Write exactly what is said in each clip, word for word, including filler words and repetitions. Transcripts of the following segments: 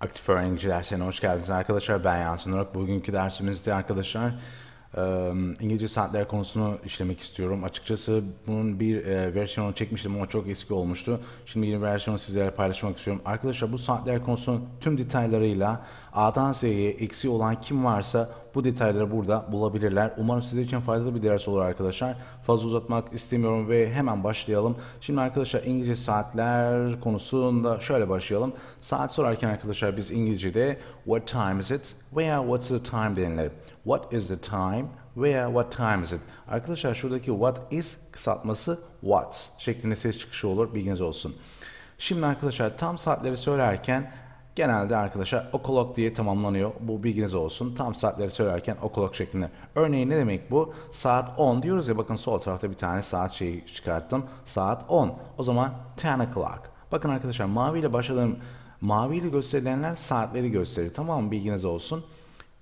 Aktif Öğrenciler sene hoş geldiniz arkadaşlar. Ben Yansın Orak. Bugünkü dersimizde arkadaşlar İngilizce saatler konusunu işlemek istiyorum. Açıkçası bunun bir versiyonu çekmiştim ama çok eski olmuştu. Şimdi yeni versiyonu sizlerle paylaşmak istiyorum. Arkadaşlar bu saatler konusunun tüm detaylarıyla A'dan Z'ye eksiği olan kim varsa bu detayları burada bulabilirler. Umarım sizler için faydalı bir ders olur arkadaşlar. Fazla uzatmak istemiyorum ve hemen başlayalım. Şimdi arkadaşlar İngilizce saatler konusunda şöyle başlayalım. Saat sorarken arkadaşlar biz İngilizce'de what time is it veya what's the time denilir. What is the time veya what time is it? Arkadaşlar şuradaki what is kısaltması what's şeklinde ses çıkışı olur. Bilginiz olsun. Şimdi arkadaşlar tam saatleri söylerken genelde arkadaşlar o'clock diye tamamlanıyor. Bu bilginiz olsun. Tam saatleri söylerken o'clock şeklinde. Örneğin ne demek bu? Saat on diyoruz ya, bakın sol tarafta bir tane saat şeyi çıkarttım. Saat on. O zaman ten o'clock. Bakın arkadaşlar maviyle başladığım, maviyle gösterilenler saatleri gösterir. Tamam mı? Bilginiz olsun.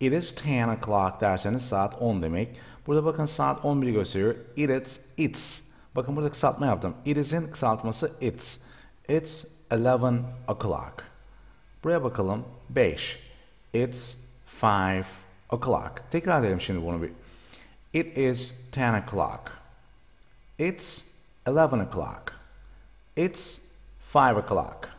It is ten o'clock derseniz saat on demek. Burada bakın saat on bir'i gösteriyor. It is, it's. Bakın burada kısaltma yaptım. It is'in kısaltması it's. It's eleven o'clock. Buraya bakalım. beş. It's five o'clock. Tekrar edelim şimdi bunu bir. It is ten o'clock. It's eleven o'clock. It's five o'clock.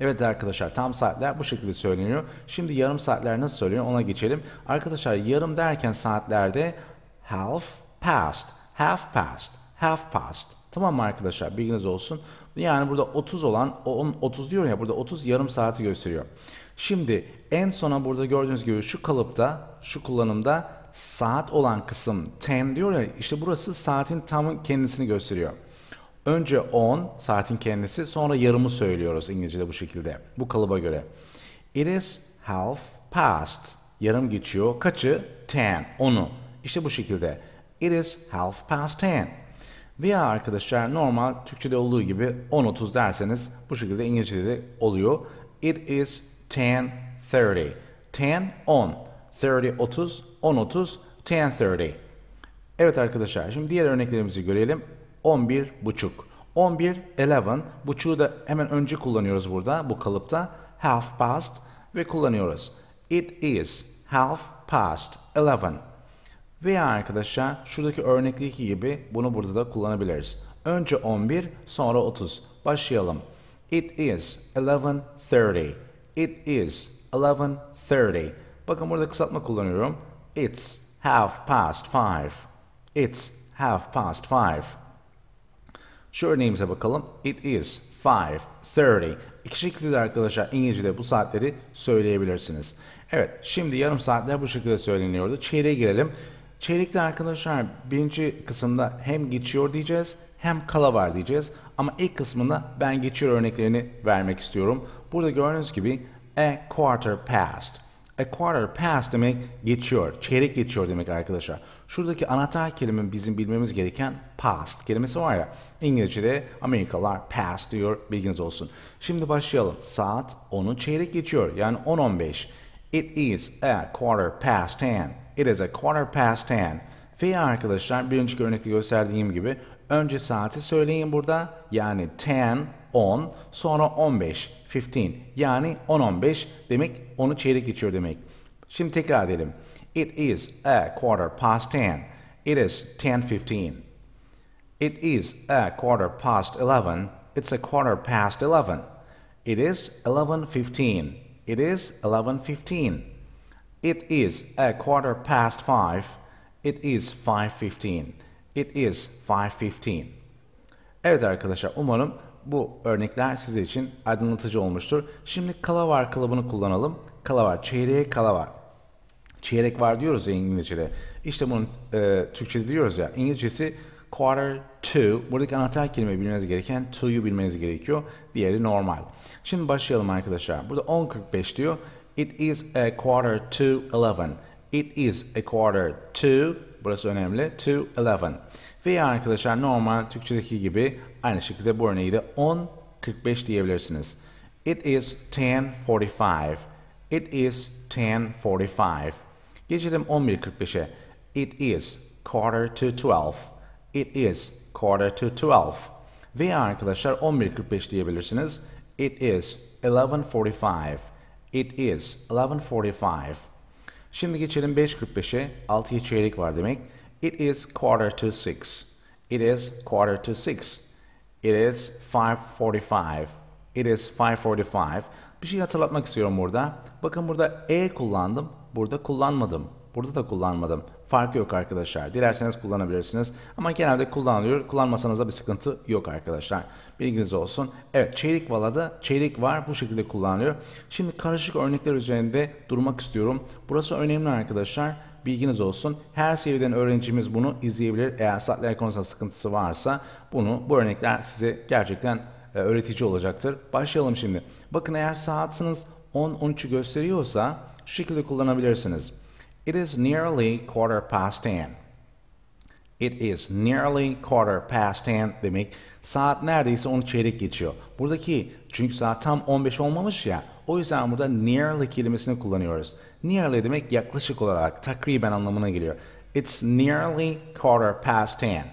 Evet arkadaşlar tam saatler bu şekilde söyleniyor. Şimdi yarım saatler nasıl söyleniyor ona geçelim. Arkadaşlar yarım derken saatlerde half past, half past, half past. Tamam mı arkadaşlar? Bilginiz olsun. Yani burada otuz olan, otuz diyorum ya, burada otuz yarım saati gösteriyor. Şimdi en sona burada gördüğünüz gibi şu kalıpta, şu kullanımda saat olan kısım on diyor ya, işte burası saatin tam kendisini gösteriyor. Önce on, saatin kendisi, sonra yarımı söylüyoruz İngilizce'de bu şekilde, bu kalıba göre. It is half past. Yarım geçiyor. Kaçı? on. onu. İşte bu şekilde. It is half past ten. Veya arkadaşlar normal Türkçe'de olduğu gibi on otuz derseniz bu şekilde İngilizce'de de oluyor. It is ten thirty. ten on. thirty otuz. on otuz. ten thirty. Evet arkadaşlar şimdi diğer örneklerimizi görelim. on bir buçuk. on bir eleven. Buçuğu da hemen önce kullanıyoruz burada bu kalıpta. Half past ve kullanıyoruz. It is half past eleven. Veya arkadaşlar şuradaki örnekteki gibi bunu burada da kullanabiliriz. Önce on bir sonra otuz. Başlayalım. It is eleven thirty. It is eleven thirty. Bakın burada kısaltma kullanıyorum. It's half past five. It's half past five. Şu örneğimize bakalım. It is five thirty. İki şekilde arkadaşlar İngilizce'de bu saatleri söyleyebilirsiniz. Evet şimdi yarım saatler bu şekilde söyleniyordu. Çeyreğe girelim. Çeyrekte arkadaşlar birinci kısımda hem geçiyor diyeceğiz hem kala var diyeceğiz. Ama ilk kısmında ben geçiyor örneklerini vermek istiyorum. Burada gördüğünüz gibi a quarter past. A quarter past demek geçiyor. Çeyrek geçiyor demek arkadaşlar. Şuradaki anahtar kelime bizim bilmemiz gereken past kelimesi var ya. İngilizce'de Amerikalılar past diyor, bilginiz olsun. Şimdi başlayalım. Saat onu çeyrek geçiyor. Yani on on beş. It is a quarter past ten. It is a quarter past ten. Veya arkadaşlar birinci örnekte gösterdiğim gibi önce saati söyleyin burada. Yani on, sonra on beş, on beş. Yani on on beş demek onu çeyrek geçiyor demek. Şimdi tekrar edelim. It is a quarter past ten. It is ten fifteen. It is a quarter past eleven. It's a quarter past eleven. It is eleven fifteen. It is eleven fifteen. It is a quarter past five. It is five fifteen. It is five fifteen. Evet arkadaşlar umarım bu örnekler sizin için aydınlatıcı olmuştur. Şimdi kala var kalıbını kullanalım. Kala var, çeyreğe kala var. Çeyrek var diyoruz ya İngilizce'de. İşte bunun e, Türkçe'de diyoruz ya. İngilizcesi quarter to. Buradaki anahtar kelime bilmeniz gereken to'yu bilmeniz gerekiyor. Diğeri normal. Şimdi başlayalım arkadaşlar. Burada on kırk beş diyor. It is a quarter to eleven. It is a quarter to. Burası önemli. To eleven. Veya arkadaşlar normal Türkçedeki gibi aynı şekilde bu örneği de on kırk beş diyebilirsiniz. It is ten forty-five. It is ten forty-five. Geçelim on bir kırk beş'e. It is quarter to twelve. It is quarter to twelve. Veya arkadaşlar on bir kırk beş diyebilirsiniz. It is eleven forty-five. It is eleven forty-five. Şimdi geçelim beş kırk beşe. altıya çeyrek var demek. It is quarter to six. It is quarter to six. It is five forty-five. It is five forty-five. Bir şey hatırlatmak istiyorum burada. Bakın burada e kullandım. Burada kullanmadım. Burada da kullanmadım. Farkı yok arkadaşlar. Dilerseniz kullanabilirsiniz. Ama genelde kullanılıyor. Kullanmasanız da bir sıkıntı yok arkadaşlar. Bilginiz olsun. Evet, çeyrek valada çeyrek var. Bu şekilde kullanılıyor. Şimdi karışık örnekler üzerinde durmak istiyorum. Burası önemli arkadaşlar. Bilginiz olsun. Her seviyeden öğrencimiz bunu izleyebilir. Eğer saatler konusunda sıkıntısı varsa bunu bu örnekler size gerçekten öğretici olacaktır. Başlayalım şimdi. Bakın eğer saatiniz on on üçü gösteriyorsa şu şekilde kullanabilirsiniz. It is nearly quarter past ten. It is nearly quarter past ten demek. Saat neredeyse on çeyrek geçiyor. Buradaki çünkü saat tam on beş olmamış ya. O yüzden burada nearly kelimesini kullanıyoruz. Nearly demek yaklaşık olarak, takriben anlamına geliyor. It's nearly quarter past ten.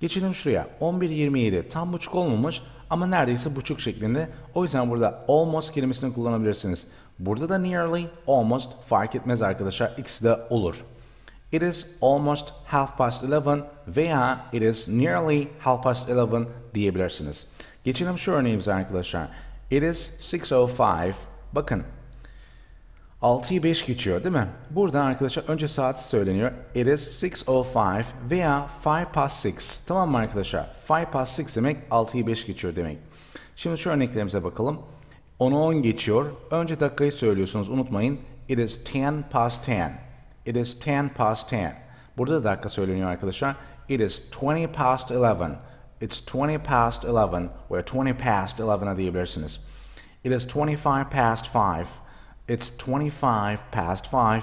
Geçelim şuraya. on bir yirmi yedi. Tam buçuk olmamış ama neredeyse buçuk şeklinde. O yüzden burada almost kelimesini kullanabilirsiniz. Burada da nearly, almost fark etmez arkadaşlar. İkisi de olur. It is almost half past eleven veya it is nearly half past eleven diyebilirsiniz. Geçelim şu örneğimize arkadaşlar. It is six oh five. Bakın. altıya beş geçiyor değil mi? Burada arkadaşlar önce saati söyleniyor. It is six oh five veya five past six. Tamam mı arkadaşlar? five past six demek altıya beş geçiyor demek. Şimdi şu örneklerimize bakalım. ona on geçiyor. Önce dakikayı söylüyorsunuz. Unutmayın. It is ten past ten. It is ten past ten. Burada da dakika söyleniyor arkadaşlar. It is twenty past eleven. It's twenty past eleven. Veya twenty past eleven'a diyebilirsiniz. It is twenty-five past five. It's twenty-five past five.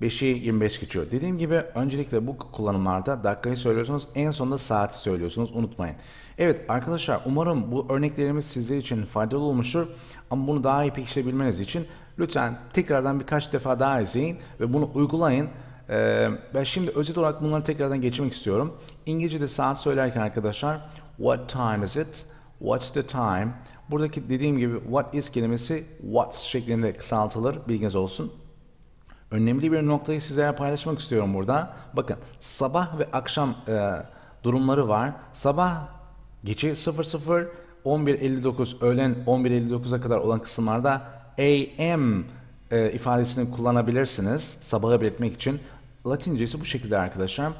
beşi yirmi beş geçiyor. Dediğim gibi öncelikle bu kullanımlarda dakikayı söylüyorsunuz. En sonunda saati söylüyorsunuz. Unutmayın. Evet arkadaşlar, umarım bu örneklerimiz sizler için faydalı olmuştur. Ama bunu daha iyi pekiştirebilmeniz için lütfen tekrardan birkaç defa daha izleyin ve bunu uygulayın. Ee, ben şimdi özet olarak bunları tekrardan geçmek istiyorum. İngilizce'de saat söylerken arkadaşlar what time is it? What's the time? Buradaki dediğim gibi what is kelimesi what's şeklinde kısaltılır. Bilginiz olsun. Önemli bir noktayı sizlere paylaşmak istiyorum burada. Bakın sabah ve akşam e, durumları var. Sabah gece sıfır sıfır on bir elli dokuz öğlen on bir elli dokuza kadar olan kısımlarda A M e, ifadesini kullanabilirsiniz. Sabahı belirtmek için. Latincesi bu şekilde arkadaşlar.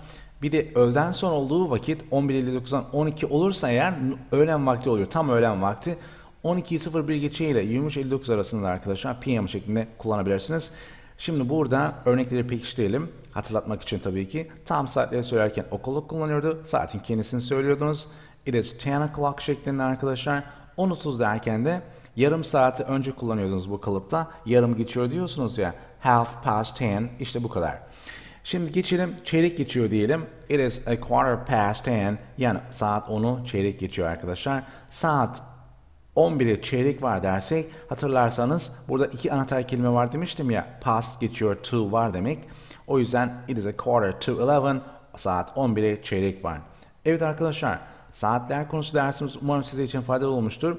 Bir de öğleden sonra olduğu vakit on bir elli dokuzdan on iki olursa eğer öğlen vakti oluyor. Tam öğlen vakti. on iki sıfır bir geçe ile yirmi üç elli dokuz arasında arkadaşlar P M şeklinde kullanabilirsiniz. Şimdi burada örnekleri pekiştirelim. Hatırlatmak için tabii ki. Tam saatleri söylerken o'clock kullanıyordu. Saatin kendisini söylüyordunuz. It is ten o'clock şeklinde arkadaşlar. on otuz derken de yarım saati önce kullanıyordunuz bu kalıpta. Yarım geçiyor diyorsunuz ya. Half past ten. İşte bu kadar. Şimdi geçelim. Çeyrek geçiyor diyelim. It is a quarter past ten. Yani saat onu çeyrek geçiyor arkadaşlar. Saat on bire çeyrek var dersek hatırlarsanız burada iki anahtar kelime var demiştim ya. Past geçiyor, to var demek. O yüzden it is a quarter to eleven. Saat on bire çeyrek var. Evet arkadaşlar, saatler konusu dersimiz umarım size için faydalı olmuştur.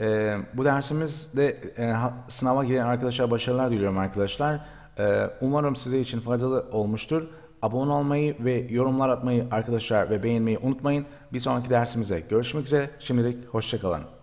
Ee, bu dersimizde e, sınava giren arkadaşlara başarılar diliyorum arkadaşlar. Ee, umarım size için faydalı olmuştur. Abone olmayı ve yorumlar atmayı arkadaşlar ve beğenmeyi unutmayın. Bir sonraki dersimize görüşmek üzere. Şimdilik hoşça kalın.